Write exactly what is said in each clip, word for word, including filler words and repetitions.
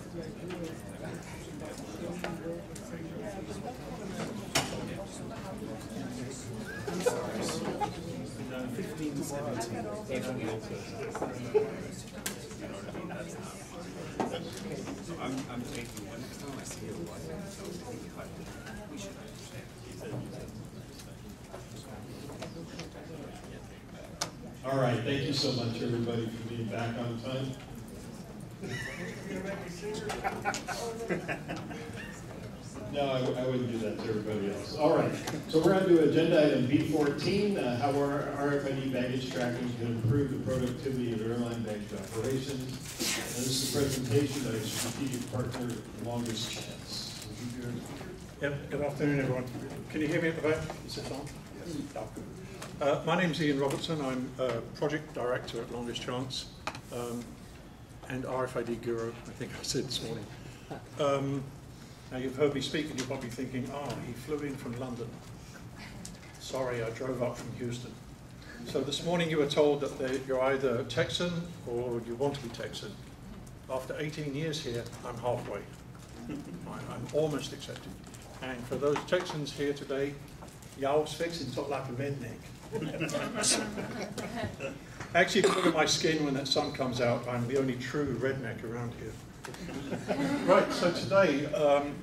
I'm, I'm taking one next time I see you. We should understand. All right, thank you so much, everybody, for being back on time. No, I, I wouldn't do that to everybody else. All right, so we're on to agenda item B fourteen, uh, how our R F I D baggage tracking can improve the productivity of airline baggage operations. And this is a presentation by strategic partner, Longest Chance. Yep, good afternoon, everyone. Can you hear me at the back? Is this on? Yes. Oh. Uh, my name's Ian Robertson. I'm uh, project director at Longest Chance. Um, and R F I D guru, I think I said this morning. Um, now you've heard me speak and you're probably thinking, oh, he flew in from London. Sorry, I drove up from Houston. So this morning you were told that you're either Texan or you want to be Texan. After eighteen years here, I'm halfway. I'm almost accepted. And for those Texans here today, y'all fixing to look like a redneck. Actually, if you look at my skin when that sun comes out, I'm the only true redneck around here. Right, so today um,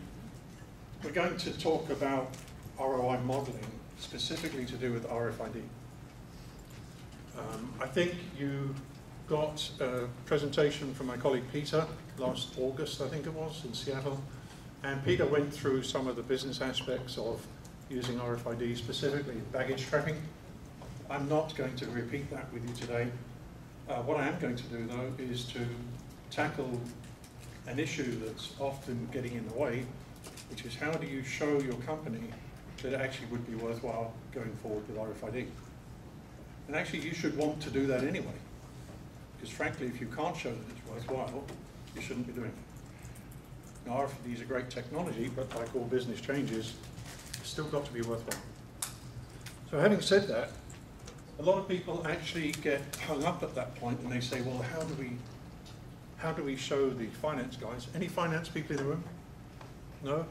we're going to talk about R O I modeling, specifically to do with R F I D. Um, I think you got a presentation from my colleague Peter last August, I think it was, in Seattle. And Peter went through some of the business aspects of using R F I D, specifically baggage tracking. I'm not going to repeat that with you today. Uh, what I am going to do, though, is to tackle an issue that's often getting in the way, which is how do you show your company that it actually would be worthwhile going forward with R F I D? And actually, you should want to do that anyway, because frankly, if you can't show that it's worthwhile, you shouldn't be doing it. Now, R F I D is a great technology, but like all business changes, it's still got to be worthwhile. So having said that, a lot of people actually get hung up at that point and they say, well, how do we how do we show the finance guys? Any finance people in the room? No?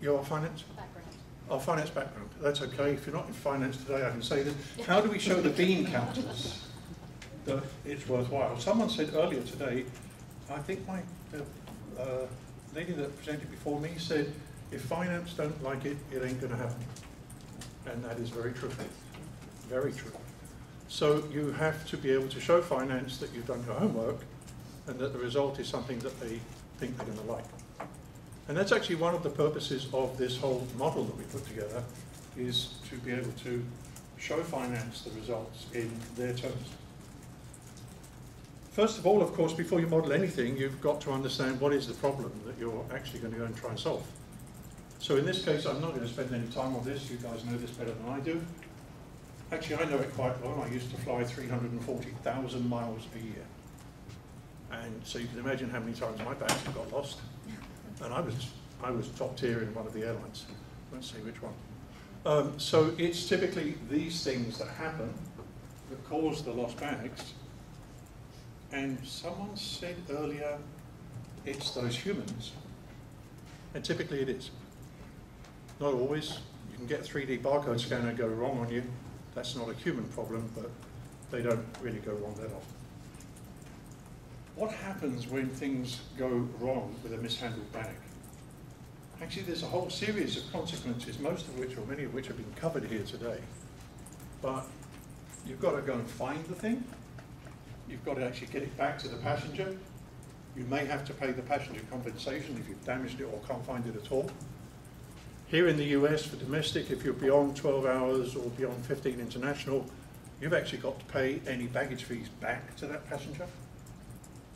Your finance? Background. Oh, finance background. That's okay. If you're not in finance today, I can say this. How do we show the bean counters that it's worthwhile? Someone said earlier today, I think my the, uh, lady that presented before me said, if finance don't like it, it ain't going to happen. And that is very true. Very true. So you have to be able to show finance that you've done your homework and that the result is something that they think they're going to like. And that's actually one of the purposes of this whole model that we put together, is to be able to show finance the results in their terms. First of all, of course, before you model anything, you've got to understand what is the problem that you're actually going to go and try and solve. So in this case, I'm not going to spend any time on this. You guys know this better than I do. Actually, I know it quite well. I used to fly three hundred forty thousand miles a year. And so you can imagine how many times my bags have got lost. And I was I was top tier in one of the airlines. I won't say which one. Um, so it's typically these things that happen that cause the lost bags. And someone said earlier, it's those humans. And typically it is. Not always. You can get a three D barcode scanner go wrong on you. That's not a human problem, but they don't really go wrong that often. What happens when things go wrong with a mishandled bag? Actually, there's a whole series of consequences, most of which, or many of which, have been covered here today. But you've got to go and find the thing. You've got to actually get it back to the passenger. You may have to pay the passenger compensation if you've damaged it or can't find it at all. Here in the U S, for domestic, if you're beyond twelve hours or beyond fifteen international, you've actually got to pay any baggage fees back to that passenger.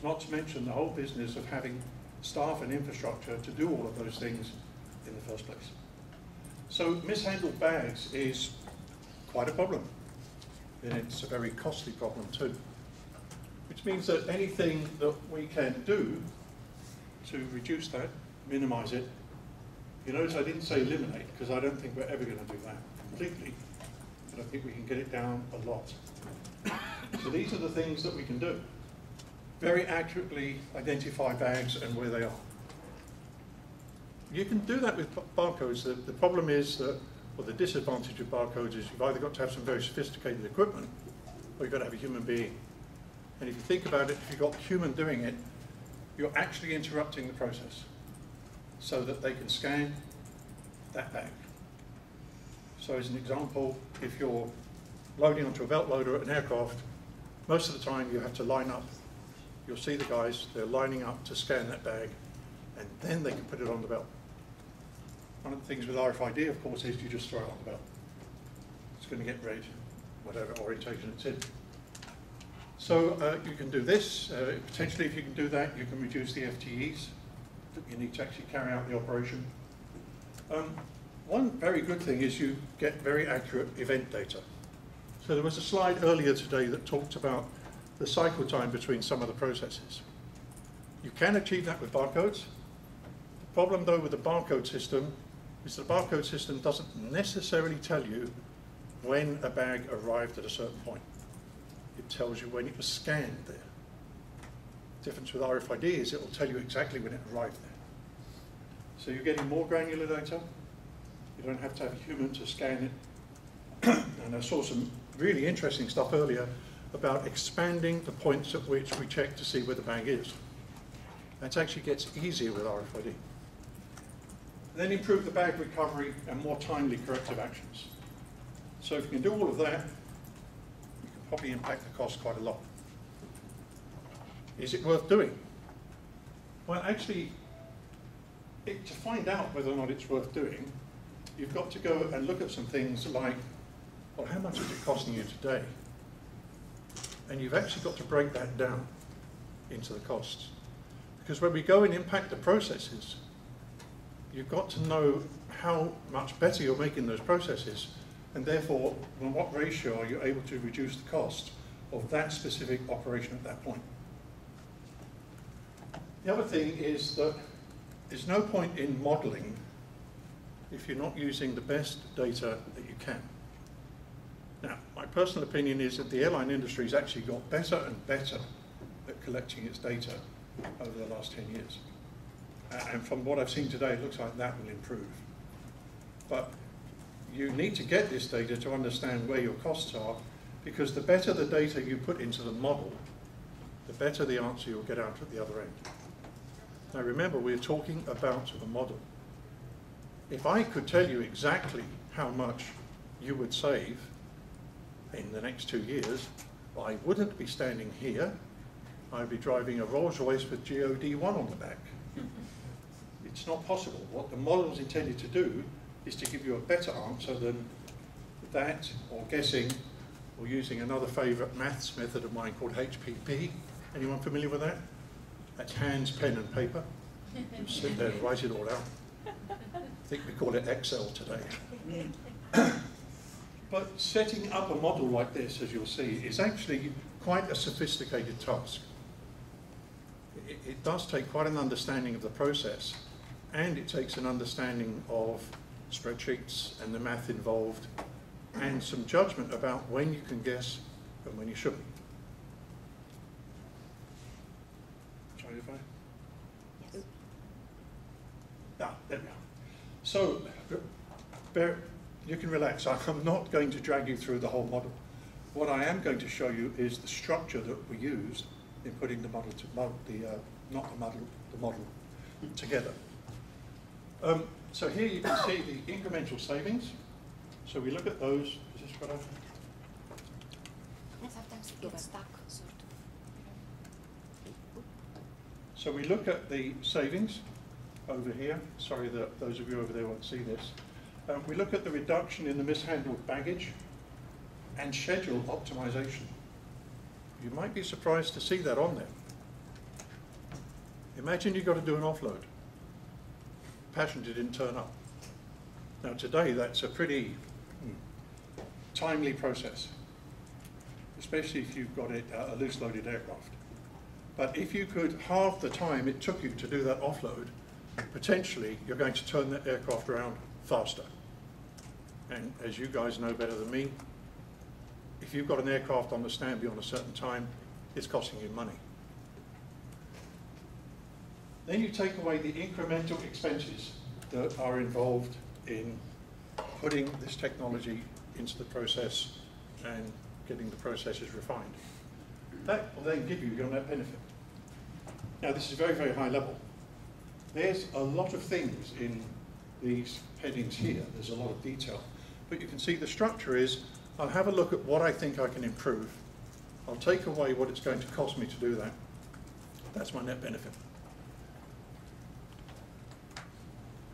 Not to mention the whole business of having staff and infrastructure to do all of those things in the first place. So mishandled bags is quite a problem. And it's a very costly problem too. Which means that anything that we can do to reduce that, minimize it. You notice I didn't say eliminate, because I don't think we're ever going to do that completely, but I think we can get it down a lot. So these are the things that we can do. very accurately identify bags and where they are. You can do that with barcodes. The, the problem is that, or the disadvantage of barcodes is you've either got to have some very sophisticated equipment or you've got to have a human being. And if you think about it, if you've got a human doing it, you're actually interrupting the process so that they can scan that bag. So as an example, if you're loading onto a belt loader at an aircraft, most of the time you have to line up. You'll see the guys, they're lining up to scan that bag, and then they can put it on the belt. One of the things with R F I D, of course, is you just throw it on the belt. It's going to get read, whatever orientation it's in. So uh, you can do this. Uh, potentially, if you can do that, you can reduce the F T Es that you need to actually carry out the operation. Um, one very good thing is you get very accurate event data. So there was a slide earlier today that talked about the cycle time between some of the processes. You can achieve that with barcodes. The problem, though, with the barcode system is the barcode system doesn't necessarily tell you when a bag arrived at a certain point. It tells you when it was scanned there. The difference with R F I D is it will tell you exactly when it arrived there. So you're getting more granular data. You don't have to have a human to scan it. And I saw some really interesting stuff earlier about expanding the points at which we check to see where the bag is. That actually gets easier with R F I D. Then improve the bag recovery and more timely corrective actions. So if you can do all of that, you can probably impact the cost quite a lot. Is it worth doing? Well, actually, it, to find out whether or not it's worth doing, you've got to go and look at some things like, well, how much is it costing you today? And you've actually got to break that down into the costs. Because when we go and impact the processes, you've got to know how much better you're making those processes, and therefore, on what ratio are you able to reduce the cost of that specific operation at that point. The other thing is that there's no point in modeling if you're not using the best data that you can. Now, my personal opinion is that the airline industry has actually got better and better at collecting its data over the last ten years. Uh, and from what I've seen today, it looks like that will improve. But you need to get this data to understand where your costs are, because the better the data you put into the model, the better the answer you'll get out at the other end. Now remember, we're talking about a model. If I could tell you exactly how much you would save in the next two years, I wouldn't be standing here. I'd be driving a Rolls-Royce with G O D one on the back. It's not possible. What the model is intended to do is to give you a better answer than that, or guessing, or using another favorite maths method of mine called H P P. Anyone familiar with that? That's hands, pen, and paper. You sit there and write it all out. I think we call it Excel today. But setting up a model like this, as you'll see, is actually quite a sophisticated task. It, it does take quite an understanding of the process, and it takes an understanding of spreadsheets and the math involved, and some judgment about when you can guess and when you shouldn't. Sorry if I... Yes. Ah, there we are. So, bear, you can relax. I'm not going to drag you through the whole model. What I am going to show you is the structure that we used in putting the model, to, model the uh, not the model, the model together. Um, so here you can see the incremental savings. So we look at those. Is this what I? Sometimes it gets stuck, sort of. So we look at the savings over here. Sorry that those of you over there won't see this. Um, we look at the reduction in the mishandled baggage and schedule optimization. You might be surprised to see that on there. Imagine you've got to do an offload. Passenger didn't turn up. Now today that's a pretty hmm, timely process, especially if you've got it, uh, a loose-loaded aircraft. But if you could halve the time it took you to do that offload, potentially you're going to turn that aircraft around faster. And as you guys know better than me, if you've got an aircraft on the stand beyond a certain time, it's costing you money. Then you take away the incremental expenses that are involved in putting this technology into the process and getting the processes refined. That will then give you your net benefit. Now this is very, very high level. There's a lot of things in these headings here. There's a lot of detail. But you can see the structure is, I'll have a look at what I think I can improve. I'll take away what it's going to cost me to do that. That's my net benefit.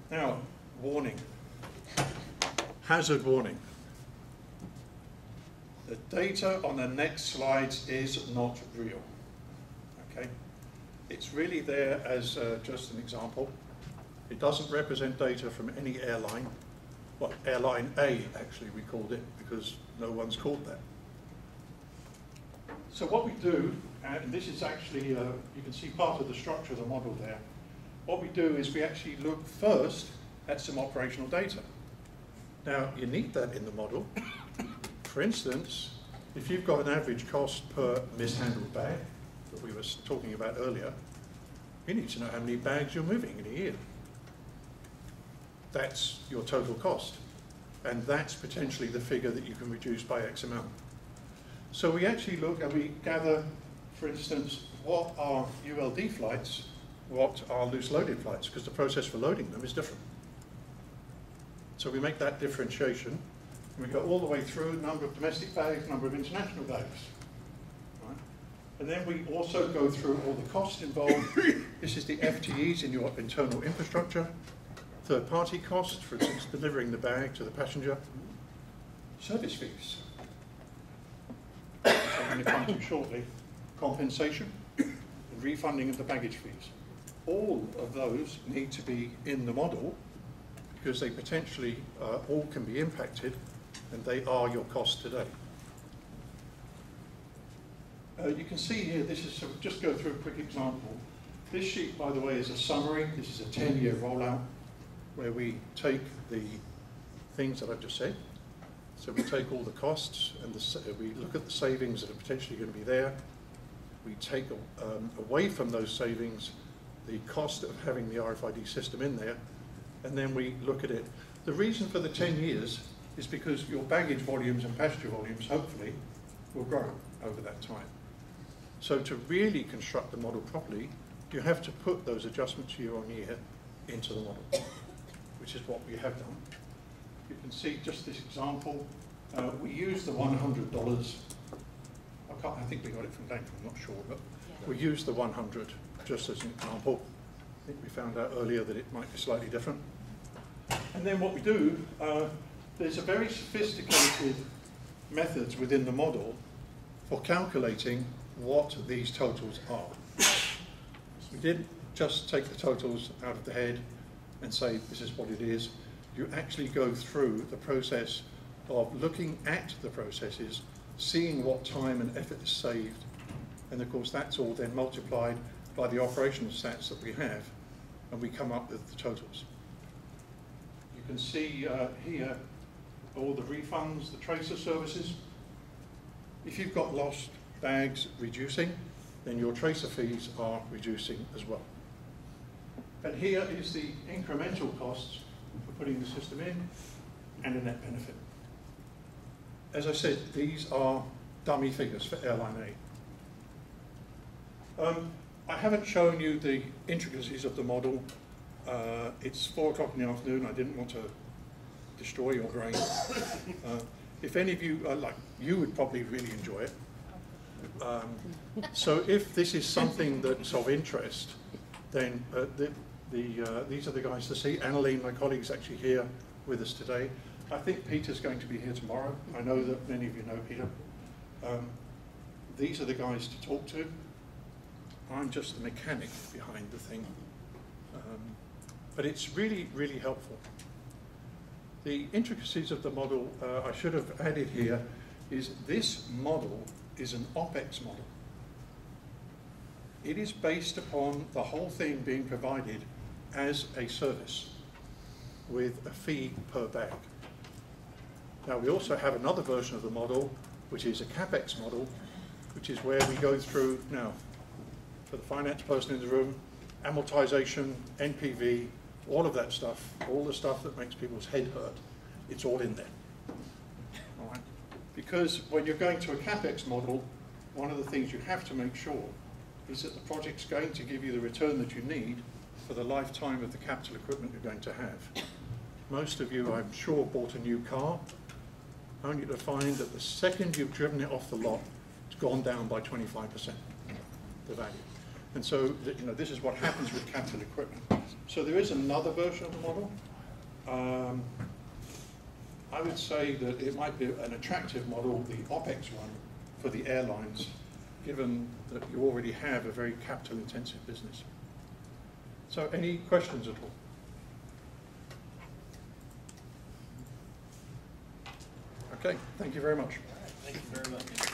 Now, warning. Hazard warning. The data on the next slides is not real. Okay? It's really there as uh, just an example. It doesn't represent data from any airline. Well, airline A, actually, we called it, because no one's called that. So what we do, and this is actually, uh, you can see part of the structure of the model there. What we do is we actually look first at some operational data. Now, you need that in the model. For instance, if you've got an average cost per mishandled bag that we were talking about earlier, you need to know how many bags you're moving in a year. That's your total cost. And that's potentially the figure that you can reduce by X amount. So we actually look and we gather, for instance, what are U L D flights, what are loose-loaded flights, because the process for loading them is different. So we make that differentiation, and we go all the way through number of domestic bags, number of international bags. Right? And then we also go through all the costs involved. This is the F T Es in your internal infrastructure, third-party costs, for instance, delivering the bag to the passenger, service fees. I'm going to come to shortly, compensation, and refunding of the baggage fees. All of those need to be in the model because they potentially uh, all can be impacted and they are your cost today. Uh, you can see here, this is, so just go through a quick example. This sheet, by the way, is a summary. This is a ten-year rollout where we take the things that I've just said. So we take all the costs and the, we look at the savings that are potentially going to be there. We take um, away from those savings the cost of having the R F I D system in there, and then we look at it. The reason for the ten years is because your baggage volumes and passenger volumes, hopefully, will grow over that time. So to really construct the model properly, you have to put those adjustments year on year into the model, which is what we have done. You can see just this example. Uh, we used the one hundred dollars. I, can't, I think we got it from Danko, I'm not sure, but yeah. We used the one hundred just as an example. I think we found out earlier that it might be slightly different. And then what we do, uh, there's a very sophisticated methods within the model for calculating what these totals are. We didn't just take the totals out of the head and say this is what it is. You actually go through the process of looking at the processes, seeing what time and effort is saved, and of course that's all then multiplied by the operational stats that we have, and we come up with the totals. You can see uh, here all the refunds, the tracer services. If you've got lost bags reducing, then your tracer fees are reducing as well. And here is the incremental costs for putting the system in, and a net benefit. As I said, these are dummy figures for airline A. Um, I haven't shown you the intricacies of the model. Uh, it's four o'clock in the afternoon. I didn't want to destroy your brain. Uh, if any of you, uh, like, you would probably really enjoy it. Um, so if this is something that's of interest, then uh, the, The, uh, these are the guys to see. Annaline, my colleague's actually here with us today. I think Peter's going to be here tomorrow. I know that many of you know Peter. Um, these are the guys to talk to. I'm just the mechanic behind the thing. Um, but it's really, really helpful. The intricacies of the model uh, I should have added here is this model is an OPEX model. It is based upon the whole thing being provided as a service with a fee per bag. Now we also have another version of the model which is a CAPEX model, which is where we go through now, for the finance person in the room, amortization, N P V, all of that stuff, all the stuff that makes people's head hurt, it's all in there. All right? Because when you're going to a CAPEX model, one of the things you have to make sure is that the project's going to give you the return that you need for the lifetime of the capital equipment you're going to have. Most of you, I'm sure, bought a new car, only to find that the second you've driven it off the lot, it's gone down by twenty-five percent, the value. And so, you know, this is what happens with capital equipment. So there is another version of the model. Um, I would say that it might be an attractive model, the OPEX one, for the airlines, given that you already have a very capital intensive business. So any questions at all? Okay, thank you very much. All right, thank you very much.